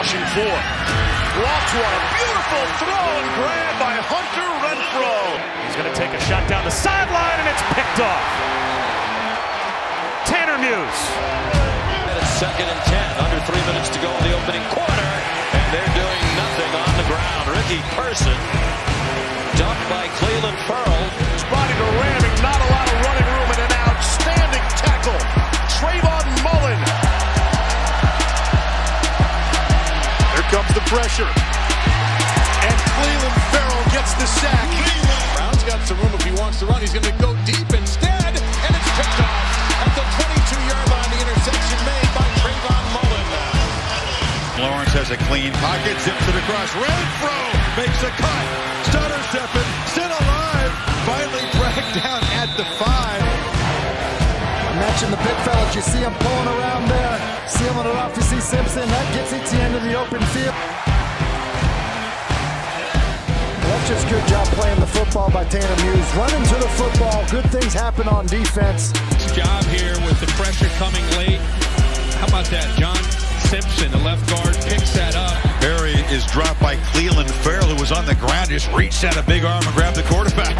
rushing for. Blocked one, a beautiful throw and grab by Hunter Renfrow. He's going to take a shot down the sideline, and it's picked off. Tanner Muse. And it's 2nd and 10, under 3 minutes to go in the opening quarter, and they're doing nothing on the ground. Ricky Person, dumped by Clelin Ferrell. His body to ramming, not a lot of running room, and an outstanding tackle. Comes the pressure, and Clelin Ferrell gets the sack. Brown's got some room if he wants to run. He's going to go deep instead, and it's picked off at the 22-yard line. The interception made by Trayvon Mullen. Lawrence has a clean pocket, zips it across. Renfrow makes a cut. Stutter stepping, still alive. Finally dragged down at the 5. Imagine the big fellas. You see him pulling around there, sealing it off. You see Simpson. That gets Etienne to the open field. That's just good job playing the football by Tanner Muse. Running to the football. Good things happen on defense. Job here with the pressure coming late. How about that? John Simpson, the left guard, picks that up. Barry is dropped by Clelin Ferrell, who was on the ground. Just reached out a big arm and grabbed the quarterback.